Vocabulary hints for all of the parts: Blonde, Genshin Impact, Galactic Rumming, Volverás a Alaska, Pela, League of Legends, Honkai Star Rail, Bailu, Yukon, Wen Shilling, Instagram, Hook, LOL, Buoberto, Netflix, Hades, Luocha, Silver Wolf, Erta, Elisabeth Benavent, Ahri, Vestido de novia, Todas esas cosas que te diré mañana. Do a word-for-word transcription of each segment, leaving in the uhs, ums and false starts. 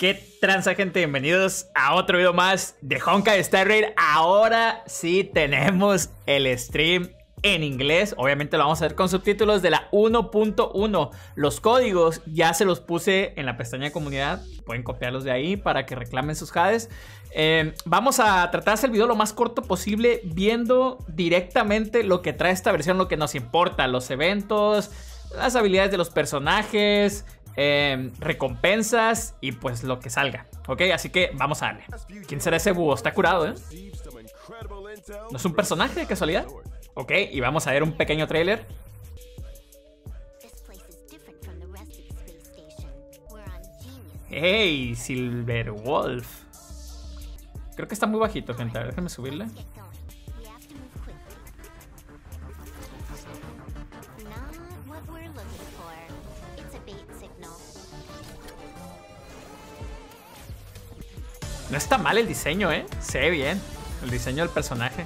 ¿Qué transa, gente? Bienvenidos a otro video más de Honkai Star Rail. Ahora sí tenemos el stream en inglés. Obviamente lo vamos a ver con subtítulos de la uno punto uno. Los códigos ya se los puse en la pestaña de comunidad. Pueden copiarlos de ahí para que reclamen sus Hades. Eh, vamos a tratarse el video lo más corto posible, viendo directamente lo que trae esta versión, lo que nos importa, los eventos, las habilidades de los personajes, Eh, recompensas y pues lo que salga, ¿ok? Así que vamos a darle. ¿Quién será ese búho? Está curado, ¿eh? ¿No es un personaje de casualidad? Ok, y vamos a ver un pequeño trailer. ¡Hey! Silver Wolf. Creo que está muy bajito, gente. A ver, déjenme subirle. No está mal el diseño, ¿eh? Se ve bien el diseño del personaje.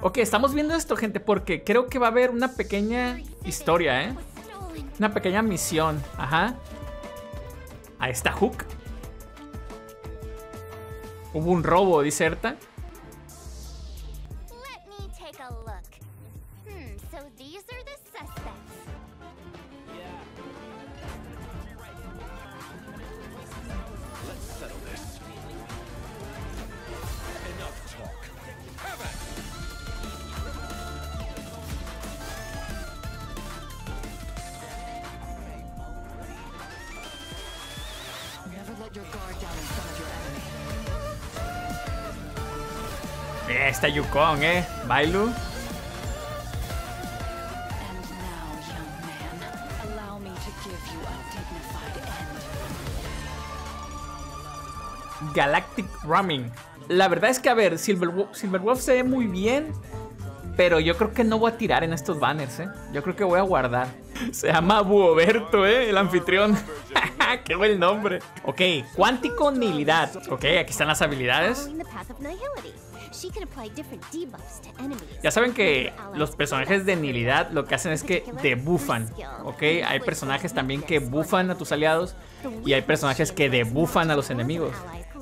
Ok, estamos viendo esto, gente, porque creo que va a haber una pequeña historia, ¿eh? Una pequeña misión. Ajá. Ahí está Hook. Hubo un robo, dice Erta. Eh, está Yukon, eh. Bailu. Galactic Rumming. La verdad es que, a ver, Silver Wolf, Silver Wolf se ve muy bien, pero yo creo que no voy a tirar en estos banners, eh. Yo creo que voy a guardar. Se llama Buoberto, eh, el anfitrión. ¡Qué buen nombre! Ok, cuántico nihilidad. Ok, aquí están las habilidades. Ya saben que los personajes de nihilidad lo que hacen es que debuffan, ¿ok? Hay personajes también que buffan a tus aliados y hay personajes que debuffan a los enemigos.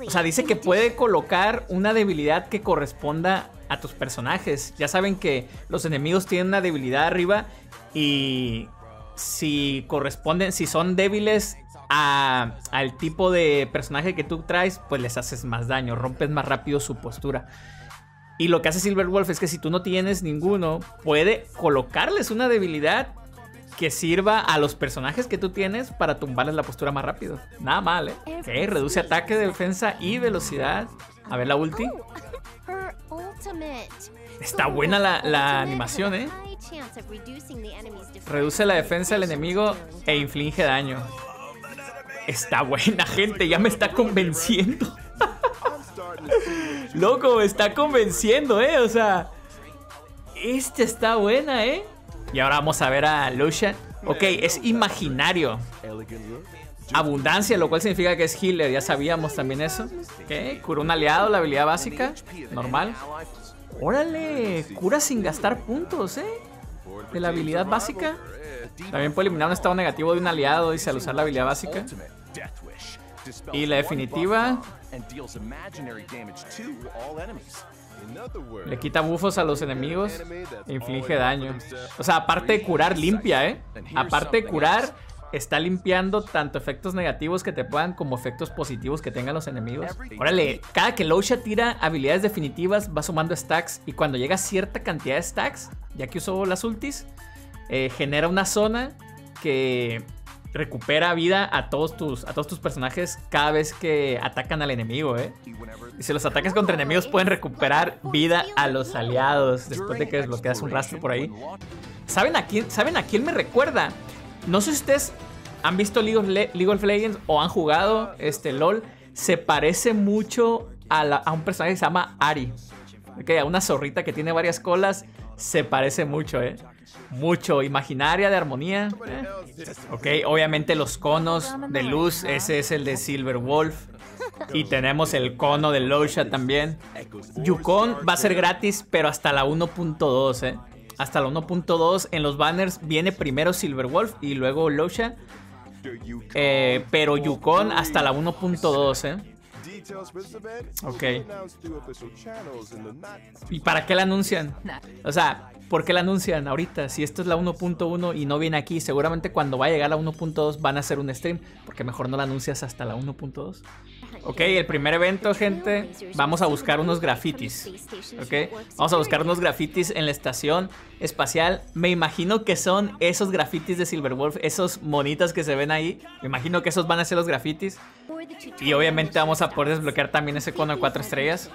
O sea, dice que puede colocar una debilidad que corresponda a tus personajes. Ya saben que los enemigos tienen una debilidad arriba y si corresponden, si son débiles A, al tipo de personaje que tú traes, pues les haces más daño, rompes más rápido su postura. Y lo que hace Silver Wolf es que si tú no tienes ninguno, puede colocarles una debilidad que sirva a los personajes que tú tienes para tumbarles la postura más rápido. Nada mal, ¿eh? Ok, reduce ataque, defensa y velocidad. A ver la ulti. Está buena la, la animación, ¿eh? Reduce la defensa del enemigo e inflige daño. Está buena, gente, ya me está convenciendo. Loco, me está convenciendo, eh. O sea, esta está buena, eh. Y ahora vamos a ver a Luocha. Ok, es imaginario. Abundancia, lo cual significa que es healer. Ya sabíamos también eso. Ok, cura un aliado, la habilidad básica. Normal. Órale, cura sin gastar puntos, eh. De la habilidad básica. También puede eliminar un estado negativo de un aliado, dice, al usar la habilidad básica. Y la definitiva le quita bufos a los enemigos e inflige daño. O sea, aparte de curar, limpia, ¿eh? Aparte de curar, está limpiando tanto efectos negativos que te puedan como efectos positivos que tengan los enemigos. Órale, cada que Luocha tira habilidades definitivas va sumando stacks. Y cuando llega a cierta cantidad de stacks, ya que usó las ultis, Eh, genera una zona que recupera vida a todos tus a todos tus personajes cada vez que atacan al enemigo, ¿eh? Y si los ataques contra enemigos pueden recuperar vida a los aliados después de que desbloqueas un rastro por ahí. ¿Saben a quién, ¿saben a quién me recuerda? No sé si ustedes han visto League of, Le League of Legends o han jugado este LOL. Se parece mucho a, la, a un personaje que se llama Ahri. Okay, a una zorrita que tiene varias colas se parece mucho, ¿eh? Mucho. Imaginaria, de armonía. ¿Eh? Ok, obviamente los conos de luz. Ese es el de Silver Wolf. Y tenemos el cono de Luocha también. Yukon va a ser gratis, pero hasta la uno punto dos, ¿eh? Hasta la uno punto dos. En los banners viene primero Silver Wolf y luego Luocha. Eh, pero Yukon hasta la uno punto dos, ¿eh? Ok. ¿Y para qué la anuncian? O sea, ¿por qué la anuncian ahorita? Si esto es la uno punto uno y no viene aquí, seguramente cuando va a llegar la uno punto dos van a hacer un stream, porque mejor no la anuncias hasta la uno punto dos. Ok, el primer evento, gente, vamos a buscar unos grafitis. Ok, vamos a buscar unos grafitis en la estación espacial. Me imagino que son esos grafitis de Silver Wolf, esos monitas que se ven ahí. Me imagino que esos van a ser los grafitis. Y obviamente vamos a poder desbloquear también ese cono de cuatro estrellas.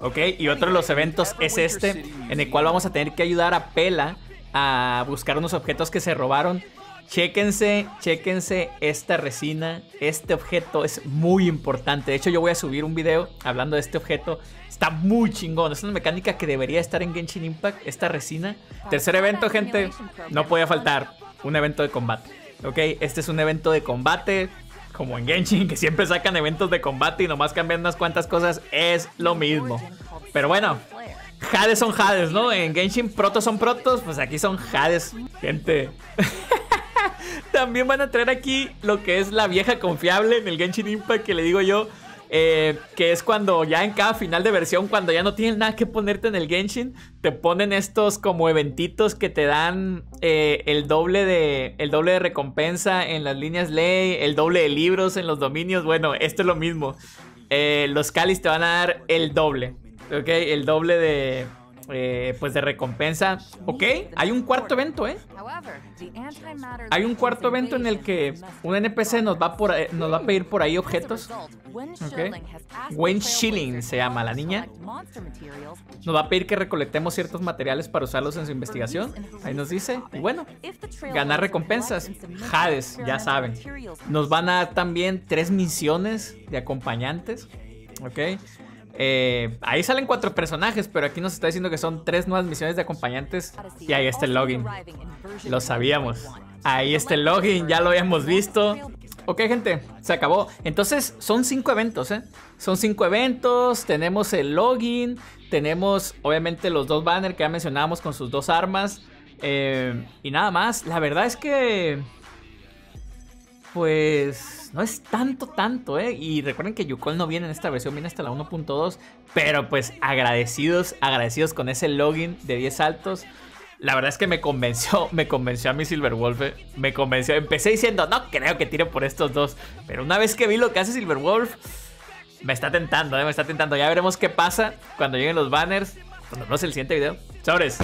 Ok, y otro de los eventos es este, en el cual vamos a tener que ayudar a Pela a buscar unos objetos que se robaron. Chéquense, chéquense esta resina. Este objeto es muy importante. De hecho, yo voy a subir un video hablando de este objeto. Está muy chingón. Es una mecánica que debería estar en Genshin Impact, esta resina. Tercer evento, gente. No podía faltar. Un evento de combate. Ok, este es un evento de combate. Como en Genshin, que siempre sacan eventos de combate y nomás cambian unas cuantas cosas, es lo mismo. Pero bueno, Hades son Hades, ¿no? En Genshin protos son protos, pues aquí son Hades. Gente, también van a traer aquí lo que es la vieja confiable en el Genshin Impact, que le digo yo, eh, que es cuando ya en cada final de versión, cuando ya no tienen nada que ponerte en el Genshin, te ponen estos como eventitos que te dan eh, el doble de el doble de recompensa en las líneas ley, el doble de libros en los dominios. Bueno, esto es lo mismo. Eh, los cáliz te van a dar el doble, ¿ok? El doble de... Eh, pues de recompensa. Ok, hay un cuarto evento, ¿eh? Hay un cuarto evento en el que un N P C nos va, por, eh, nos va a pedir por ahí objetos. Okay. Wen Shilling se llama la niña. Nos va a pedir que recolectemos ciertos materiales para usarlos en su investigación. Ahí nos dice. Y bueno, ganar recompensas. Hades, ya saben. Nos van a dar también tres misiones de acompañantes. Ok. Eh, ahí salen cuatro personajes, pero aquí nos está diciendo que son tres nuevas misiones de acompañantes. Y ahí está el login. Lo sabíamos. Ahí está el login, ya lo habíamos visto. Ok, gente, se acabó. Entonces, son cinco eventos, ¿eh? Son cinco eventos, tenemos el login, tenemos obviamente los dos banners que ya mencionábamos con sus dos armas. Eh, y nada más, la verdad es que... Pues no es tanto, tanto, ¿eh? Y recuerden que Yukon no viene en esta versión, viene hasta la uno punto dos. Pero pues agradecidos, agradecidos con ese login de diez saltos. La verdad es que me convenció, me convenció a mi Silver Wolf, ¿eh? Me convenció. Empecé diciendo, no creo que tire por estos dos. Pero una vez que vi lo que hace Silver Wolf, me está tentando, ¿eh? Me está tentando. Ya veremos qué pasa cuando lleguen los banners. Cuando vemos el siguiente video. ¡Sobres!